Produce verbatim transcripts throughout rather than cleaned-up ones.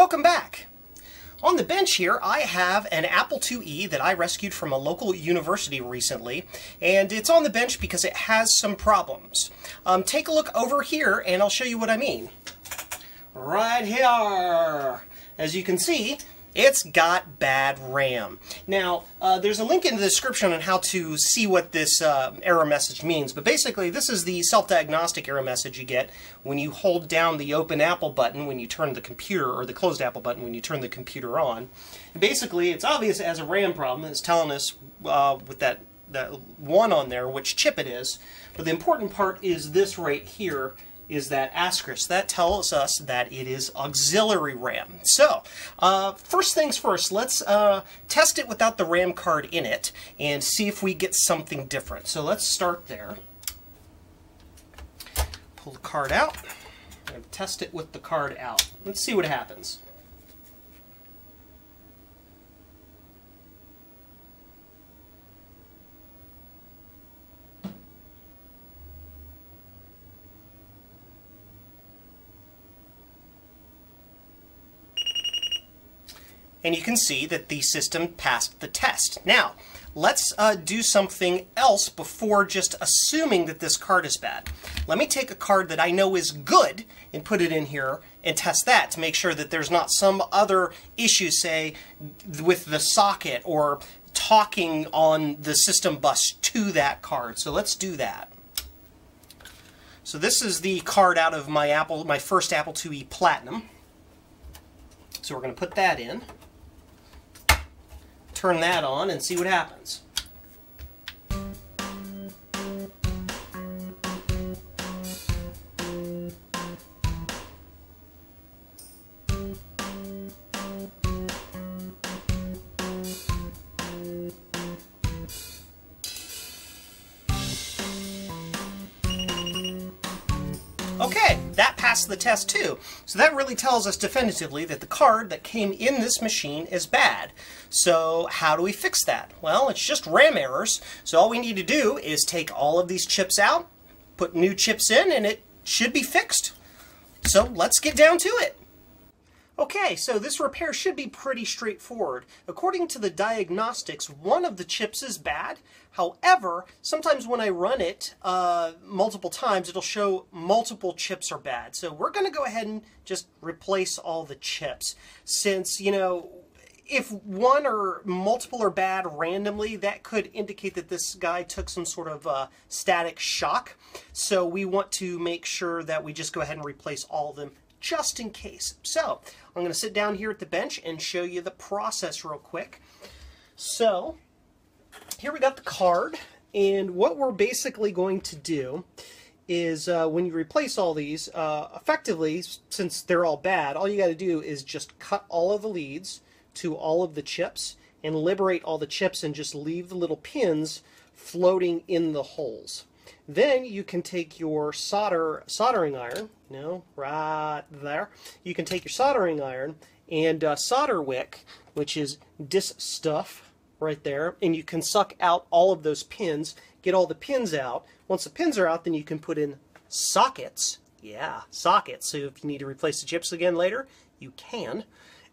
Welcome back! On the bench here I have an Apple two E that I rescued from a local university recently, and it's on the bench because it has some problems. Um, take a look over here and I'll show you what I mean. Right here! As you can see, it's got bad RAM. Now, uh, there's a link in the description on how to see what this uh, error message means, but basically this is the self-diagnostic error message you get when you hold down the open Apple button when you turn the computer, or the closed Apple button when you turn the computer on. And basically, it's obvious it has a RAM problem. It's telling us uh, with that, that one on there which chip it is, but the important part is this right here, is that asterisk. That tells us that it is auxiliary RAM. So, uh, first things first, let's uh, test it without the RAM card in it and see if we get something different. So let's start there. Pull the card out and test it with the card out. Let's see what happens. And you can see that the system passed the test. Now, let's uh, do something else before just assuming that this card is bad. Let me take a card that I know is good and put it in here and test that to make sure that there's not some other issue, say, with the socket or talking on the system bus to that card. So let's do that. So this is the card out of my Apple, my first Apple two E Platinum. So we're going to put that in. Turn that on and see what happens. Okay, that passed the test too. So that really tells us definitively that the card that came in this machine is bad. So how do we fix that? Well, it's just RAM errors. So all we need to do is take all of these chips out, put new chips in, and it should be fixed. So let's get down to it. Okay, so this repair should be pretty straightforward. According to the diagnostics, one of the chips is bad. However, sometimes when I run it uh, multiple times, it'll show multiple chips are bad. So we're going to go ahead and just replace all the chips. Since, you know, if one or multiple are bad randomly, that could indicate that this guy took some sort of uh, static shock. So we want to make sure that we just go ahead and replace all of them, just in case. So I'm going to sit down here at the bench and show you the process real quick. So here we got the card, and what we're basically going to do is uh, when you replace all these, uh, effectively, since they're all bad, all you got to do is just cut all of the leads to all of the chips and liberate all the chips and just leave the little pins floating in the holes. Then you can take your solder soldering iron, no, right there, you can take your soldering iron and uh, solder wick, which is dis stuff right there, and you can suck out all of those pins, get all the pins out. Once the pins are out, then you can put in sockets, yeah, sockets, so if you need to replace the chips again later, you can.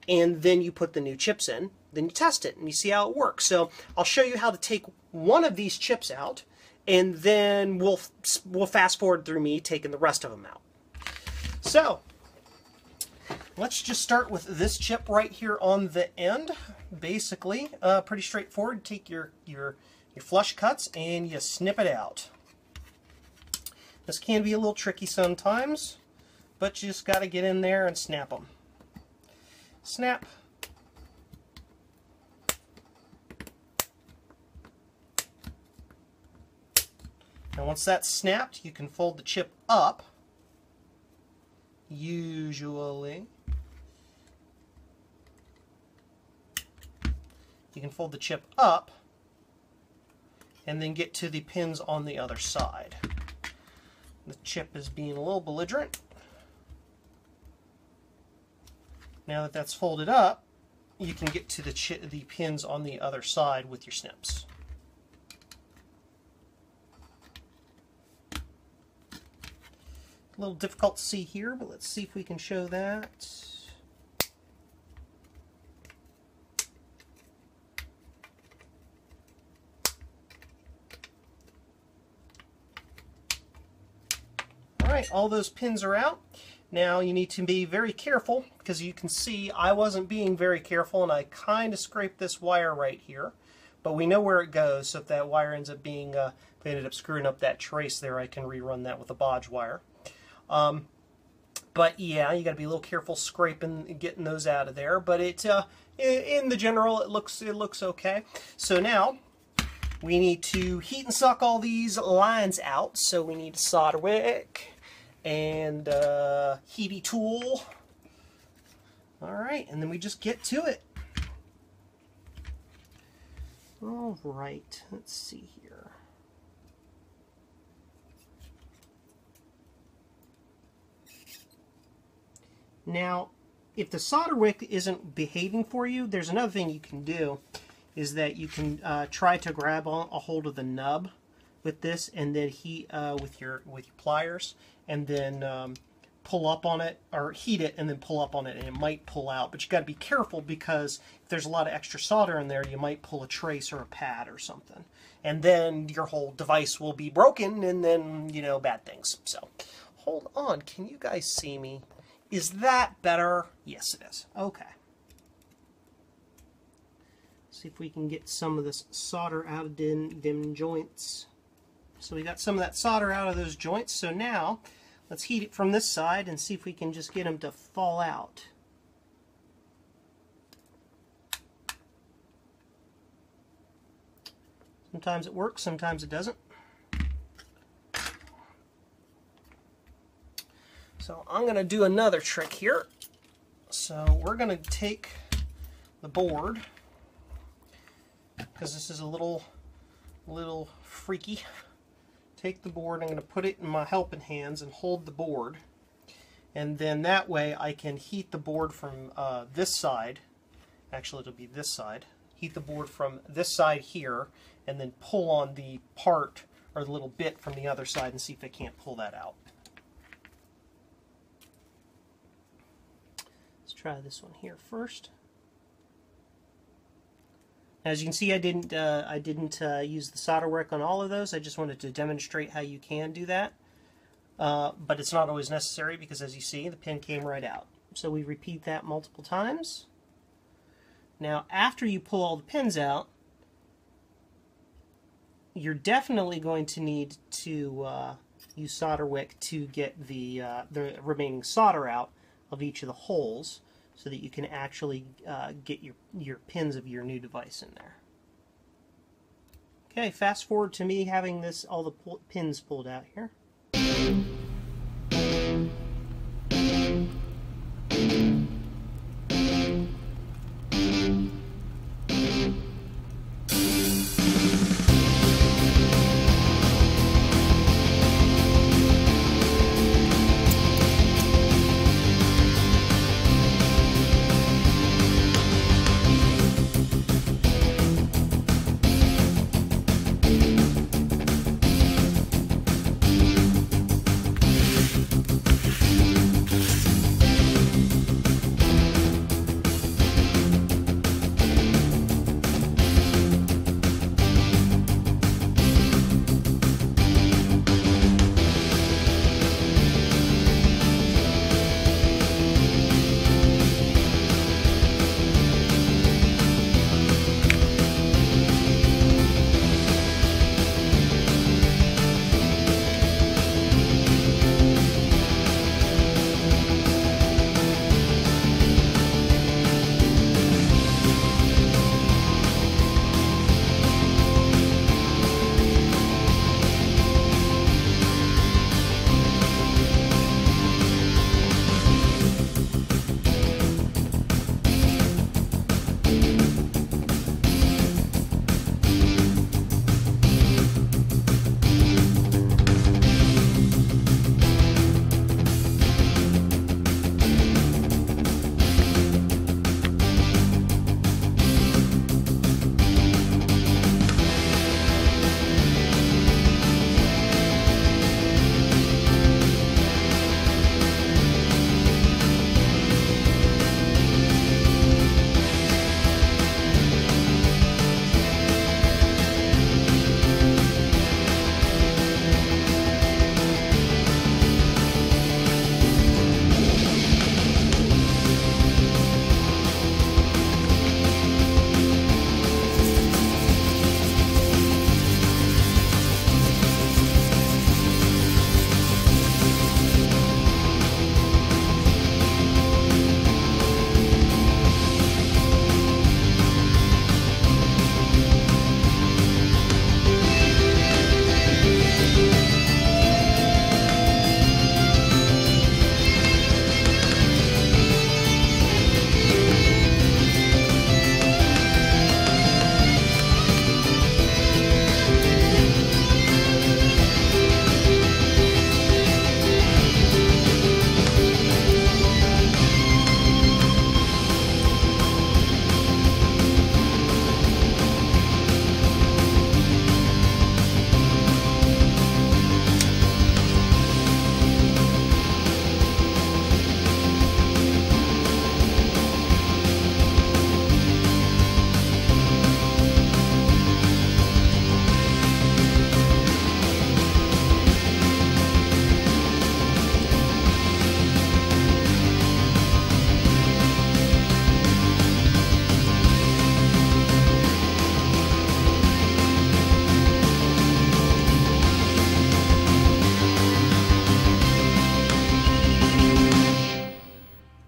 And then you put the new chips in, then you test it, and you see how it works. So I'll show you how to take one of these chips out, and then we'll, we'll fast forward through me taking the rest of them out. So, let's just start with this chip right here on the end. Basically, uh, pretty straightforward. Take your, your, your flush cuts and you snip it out. This can be a little tricky sometimes, but you just got to get in there and snap them. Snap. Now once that's snapped, you can fold the chip up, usually. You can fold the chip up and then get to the pins on the other side. The chip is being a little belligerent. Now that that's folded up, you can get to the, chi the pins on the other side with your snips. A little difficult to see here, but let's see if we can show that. Alright, all those pins are out. Now you need to be very careful, because you can see I wasn't being very careful and I kind of scraped this wire right here. But we know where it goes, so if that wire ends up being, uh, if I ended up screwing up that trace there, I can rerun that with a bodge wire. Um, but yeah, you got to be a little careful scraping and getting those out of there. But it, uh, in the general, it looks it looks okay. So now we need to heat and suck all these lines out. So we need a solder wick and a heaty tool. All right, and then we just get to it. All right, let's see here. Now, if the solder wick isn't behaving for you, there's another thing you can do, is that you can uh, try to grab on a hold of the nub with this, and then heat uh, with your with your pliers, and then um, pull up on it, or heat it and then pull up on it, and it might pull out. But you got to be careful, because if there's a lot of extra solder in there, you might pull a trace or a pad or something, and then your whole device will be broken, and then, you know, bad things. So hold on, can you guys see me? Is that better? Yes, it is. Okay, let's see if we can get some of this solder out of them, them joints. So we got some of that solder out of those joints. So now let's heat it from this side and see if we can just get them to fall out. Sometimes it works, sometimes it doesn't. So I'm going to do another trick here. So we're going to take the board, because this is a little, little freaky. Take the board, I'm going to put it in my helping hands and hold the board, and then that way I can heat the board from uh, this side. Actually, it'll be this side. Heat the board from this side here, and then pull on the part, or the little bit, from the other side, and see if I can't pull that out. Let's try this one here first. As you can see, I didn't uh, I didn't uh, use the solder work on all of those. I just wanted to demonstrate how you can do that. Uh, but it's not always necessary, because as you see, the pin came right out. So we repeat that multiple times. Now, after you pull all the pins out, you're definitely going to need to uh, use solder wick to get the, uh, the remaining solder out of each of the holes, so that you can actually uh, get your, your pins of your new device in there. Okay, fast forward to me having this, all the pull, pins pulled out here. Thank you.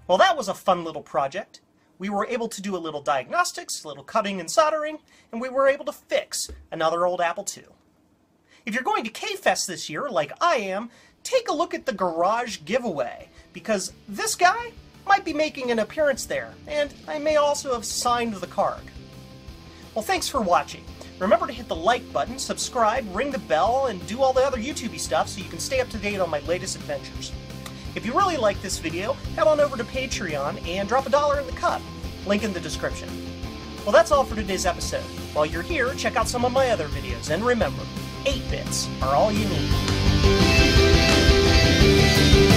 Well, that was a fun little project. We were able to do a little diagnostics, a little cutting and soldering, and we were able to fix another old Apple two. If you're going to KFest this year, like I am, take a look at the garage giveaway, because this guy might be making an appearance there, and I may also have signed the card. Well, thanks for watching. Remember to hit the like button, subscribe, ring the bell, and do all the other YouTube-y stuff so you can stay up to date on my latest adventures. If you really like this video, head on over to Patreon and drop a dollar in the cup. Link in the description. Well, that's all for today's episode. While you're here, check out some of my other videos, and remember, eight bits are all you need.